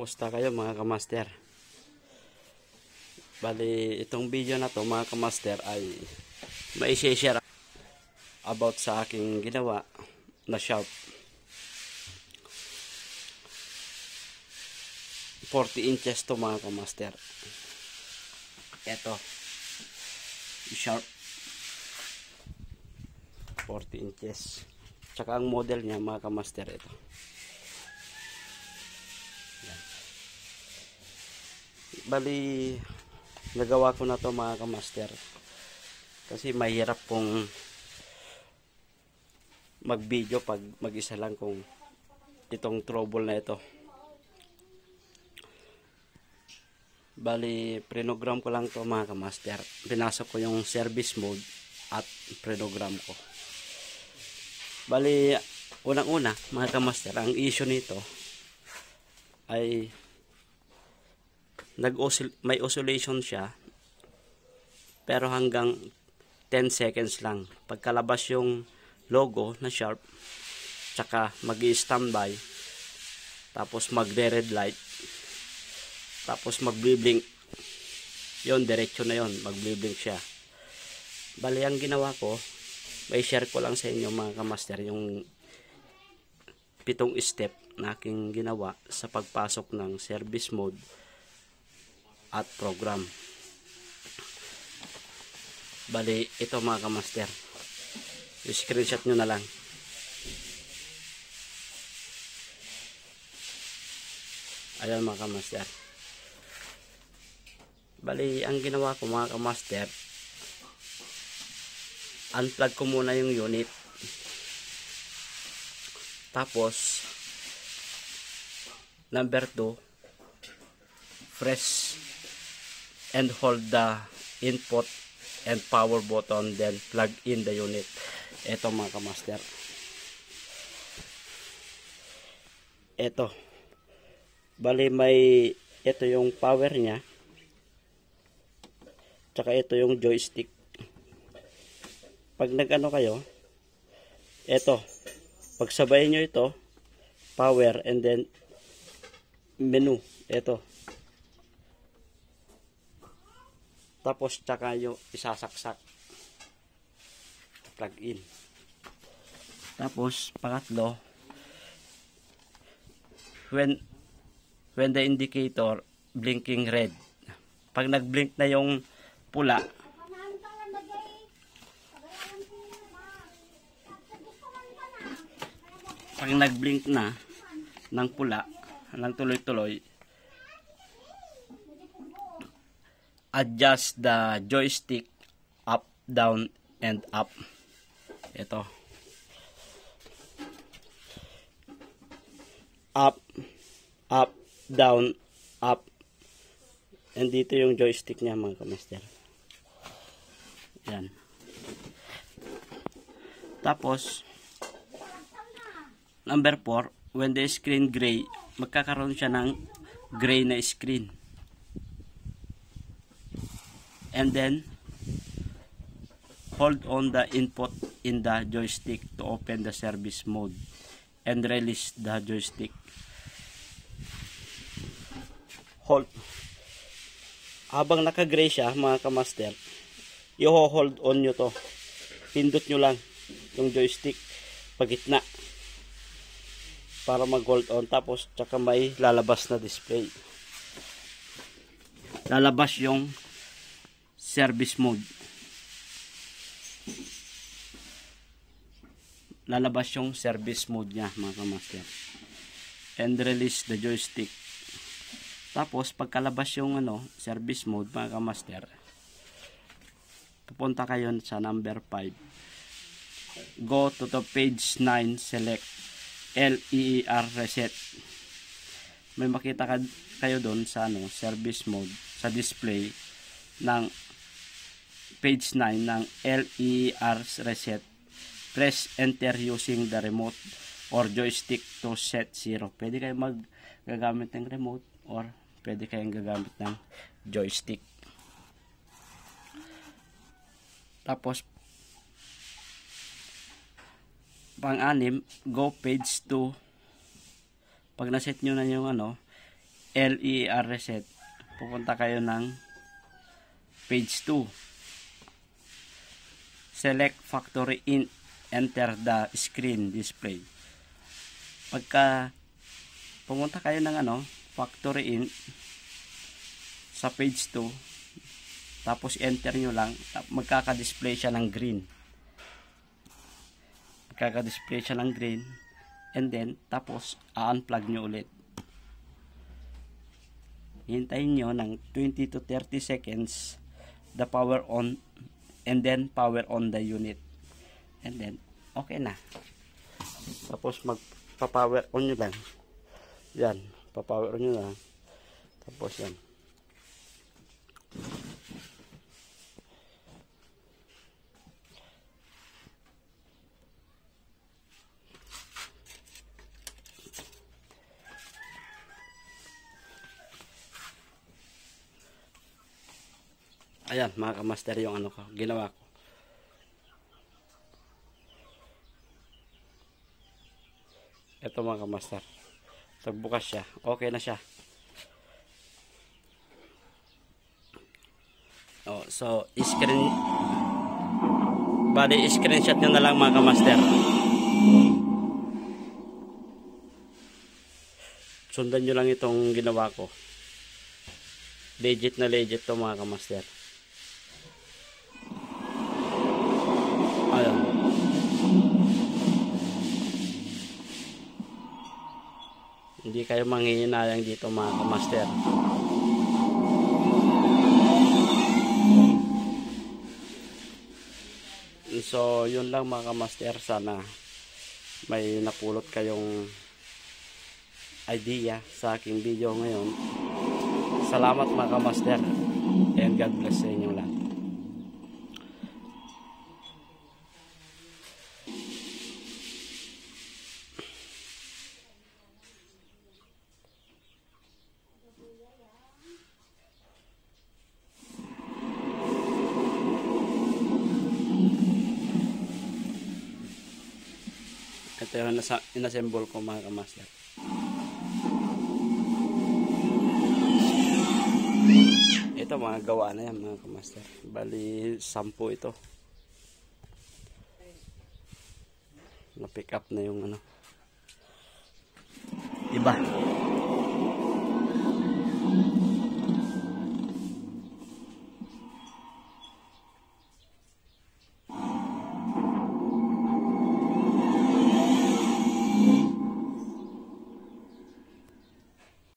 Kumusta kayo mga kamaster? Bali, itong video na to mga kamaster ay mai-share about sa aking ginawa na Sharp 40 inches to mga kamaster. Ito Sharp 40 inches. Tsaka ang model niya mga kamaster ito. Bali, nagawa ko na to mga kamaster kasi mahirap kung mag video pag mag isa lang kung itong trouble na ito. Bali, prenogram ko lang to mga kamaster, pinasok ko yung service mode at prenogram ko. Bali, unang-una mga kamaster, ang issue nito ay may oscillation siya, pero hanggang 10 seconds lang. Pagkalabas yung logo na Sharp, tsaka mag-i-standby, tapos magre-red light, tapos mag-blink, yon diretso na yon, mag-blink siya. Bali, ang ginawa ko, may share ko lang sa inyo mga kamaster yung 7 step na aking ginawa sa pagpasok ng service mode at program. Bali, ito mga kamaster, i-screenshot nyo na lang. Ayan mga kamaster, bali ang ginawa ko mga kamaster, unplug ko muna yung unit, tapos number 2, press and hold the input and power button, then plug in the unit. Ito mga kamaster, ito. Bali, ito yung power nya, tsaka ito yung joystick. Pag nagano kayo, ito, pagsabayin nyo ito, power, and then menu, ito. Tapos tsaka yung isasaksak, plug in. Tapos pangatlo, when the indicator blinking red, pag nagblink na yung pula, pag nagblink na ng pula ng tuloy-tuloy, adjust the joystick up, down, and up. Ito, up, up, down, up. And dito yung joystick niya mga kamaster. Yan. Tapos number 4, when the screen gray, magkakaroon siya ng gray na screen. And then hold on the input in the joystick to open the service mode and release the joystick. Hold. Habang naka-gray siya mga kamaster, i-hold on nyo to. Pindot nyo lang yung joystick pagitna para mag-hold on, tapos tsaka may lalabas na display. Lalabas yung service mode, lalabas yung service mode nya mga kamaster, and release the joystick. Tapos pagkalabas yung service mode mga kamaster, pupunta kayo sa number 5, go to the page 9, select LEER reset. May makita kayo don sa service mode, sa display ng page 9 ng LER reset. Press enter using the remote or joystick to set 0. Pwede kayo magagamit ng remote or pwede kayong gagamit ng joystick. Tapos pang-anim, go page 2. Pag naset nyo na yung LER reset. Pupunta kayo ng page 2. Select factory in, enter the screen display. Pagka pumunta kayo ng factory in sa page 2, tapos enter nyo lang, magkaka-display siya ng green. Magkaka-display siya ng green, and then tapos unplug nyo ulit. Hintayin nyo ng 20 to 30 seconds the power on, and then power on the unit, and then okay na. Tapos magpa-power on nyo lang yan, pa-power on nyo lang, tapos yan, ayan mga kamaster yung ano ko ginawa ko. Ito mga kamaster, nagbukas siya, okay na siya. Oh, so screen, bali screenshot nyo na lang mga kamaster. Sundan nyo lang itong ginawa ko, legit na legit to mga kamaster. Ayan. Hindi kayo manghihinayang dito mga kamaster. So yun lang mga kamaster, sana may napulot kayong idea sa aking video ngayon. Salamat mga kamaster, and God bless sa inyo lahat. Ito yung inassemble ko mga kamaster. Ito mga gawa na yan mga kamaster. Bali 10 ito. Na-pick up na yung iba.